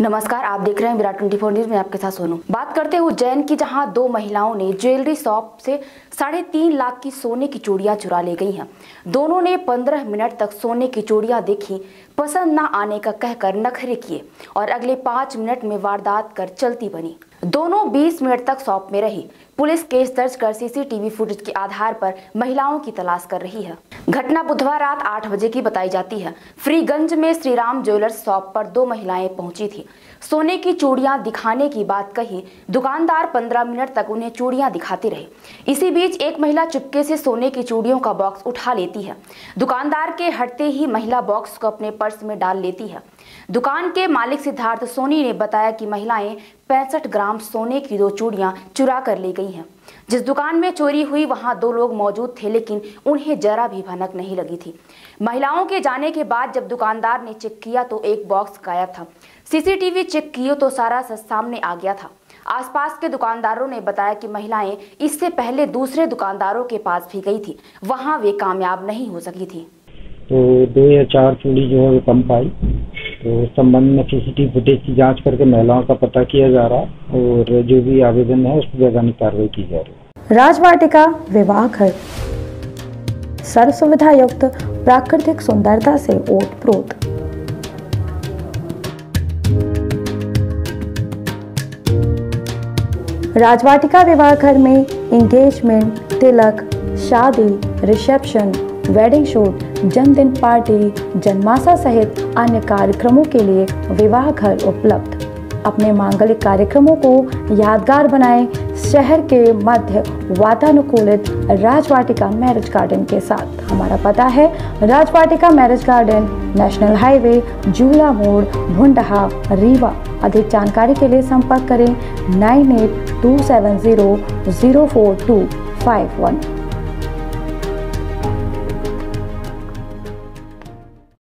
नमस्कार, आप देख रहे हैं विराट 24 न्यूज़ में आपके साथ सोनू। बात करते हैं उज्जैन की, जहां दो महिलाओं ने ज्वेलरी शॉप से 3.5 लाख की सोने की चूड़ियां चुरा ले गई हैं। दोनों ने 15 मिनट तक सोने की चूड़ियां देखी, पसंद ना आने का कहकर नखरे किए और अगले 5 मिनट में वारदात कर चलती बनी। दोनों 20 मिनट तक शॉप में रही। पुलिस केस दर्ज कर सीसीटीवी फुटेज के आधार पर महिलाओं की तलाश कर रही है। घटना बुधवार रात 8 बजे की बताई जाती है। फ्रीगंज में श्रीराम ज्वेलर्स शॉप पर दो महिलाएं पहुंची थी। सोने की चूड़ियां दिखाने की बात कही। दुकानदार 15 मिनट तक उन्हें चूड़ियां दिखाते रहे। इसी बीच एक महिला चुपके से सोने की चूड़ियों का बॉक्स उठा लेती है। दुकानदार के हटते ही महिला बॉक्स को अपने पर्स में डाल लेती है। दुकान के मालिक सिद्धार्थ सोनी ने बताया कि महिलाएं 65 ग्राम सोने की 2 चूड़ियां चुरा कर ले गई हैं। जिस दुकान में चोरी हुई वहां 2 लोग मौजूद थे, लेकिन उन्हें जरा भी भनक नहीं लगी थी। महिलाओं के जाने के बाद जब दुकानदार ने चेक किया तो एक बॉक्स गायब था। सीसीटीवी चेक किया तो सारा सामने आ गया था। आसपास के दुकानदारों ने बताया कि महिलाएं इससे पहले दूसरे दुकानदारों के पास भी गई थी, वहाँ वे कामयाब नहीं हो सकी थी। तो 2 या 4 चूड़ी जो है वो कम पाई। तो इस संबंध में सीसीटीवी फुटेज की जांच करके महिलाओं का पता किया जा रहा और जो भी आवेदन है उस पर आगामी कार्रवाई की जा रही। राजवाटिका विवाह घर सर्व सुविधा युक्त प्राकृतिक सुंदरता से ओतप्रोत। राजवाटिका विवाह घर में एंगेजमेंट, तिलक, शादी, रिसेप्शन, वेडिंग शूट, जन्मदिन पार्टी, जन्माष्टमी सहित अन्य कार्यक्रमों के लिए विवाह घर उपलब्ध। अपने मांगलिक कार्यक्रमों को यादगार बनाएं शहर के मध्य वातानुकूलित राजवाटिका मैरिज गार्डन के साथ। हमारा पता है Rajvatika marriage garden, national highway, Jula मोड़, भुंडहा, रीवा। अधिक जानकारी के लिए संपर्क करें 9827004251।